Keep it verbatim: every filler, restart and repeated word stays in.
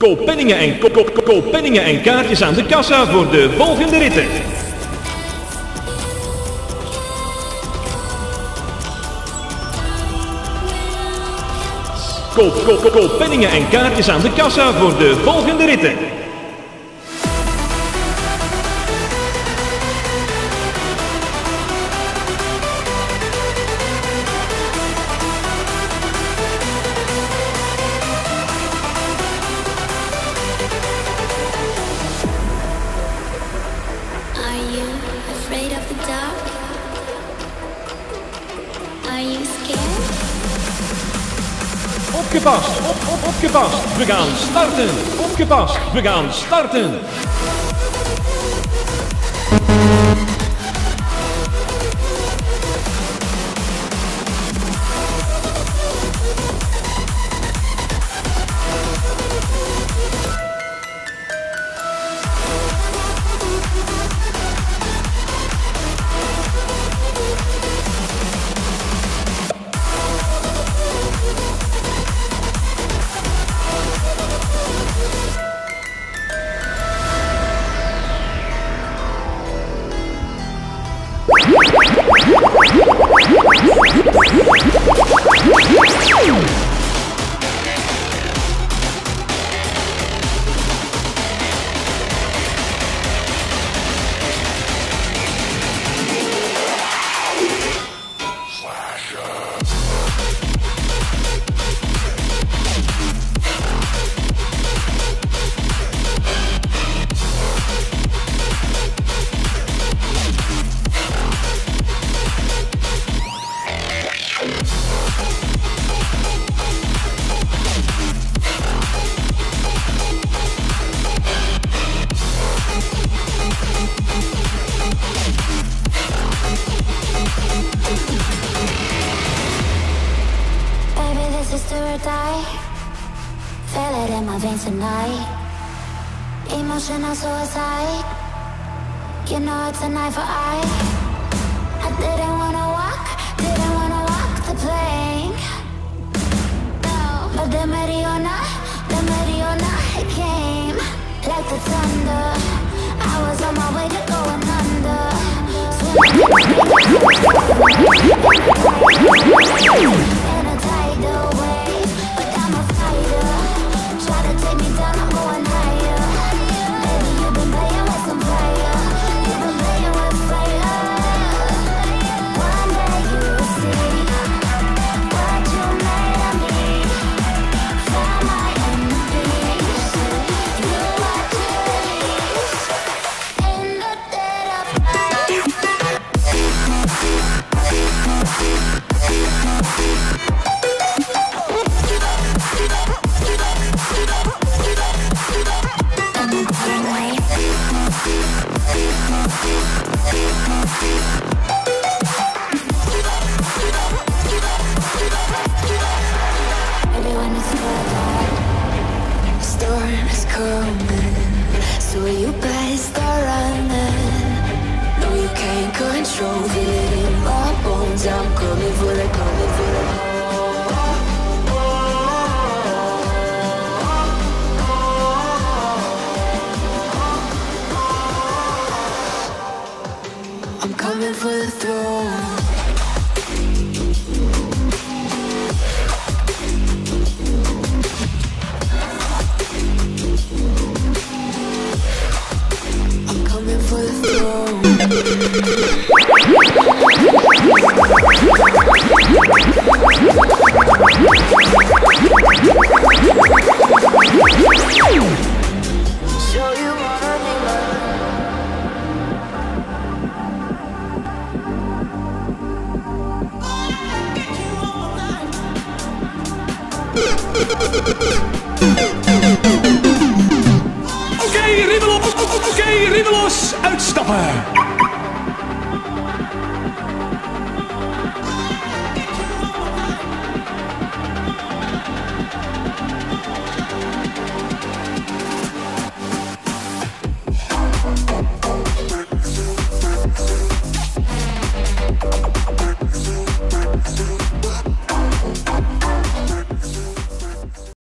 Koop penningen en koop, koop, koop penningen en kaartjes aan de kassa voor de volgende ritten. Koop, koop, koop penningen en kaartjes aan de kassa voor de volgende ritten. Opgepast, op, op, opgepast, we gaan starten. Opgepast, we gaan starten. Feel it in my veins tonight. Emotional suicide. You know it's a knife for eye. I didn't wanna walk, didn't wanna walk the plank. No, but the Mariona, the Mariona it came like the thunder. I was on my way to going under. Swim in a tidal wave, but I'm a fighter. Try to take me down, I'm going higher. Baby, you've been playing with some fire. You've been playing with fire. One day you'll see what you made of me. Found my enemies. You are dreams. In the dead of night. Everyone is good. Storm is coming, so you best start running. No, you can't control it in my bones. I'm coming for the coming for the. Coming for the throne. I'm coming for the throne. Show you wanna be mine. Oké, riemen los! Oké, riemen los! Uitstappen!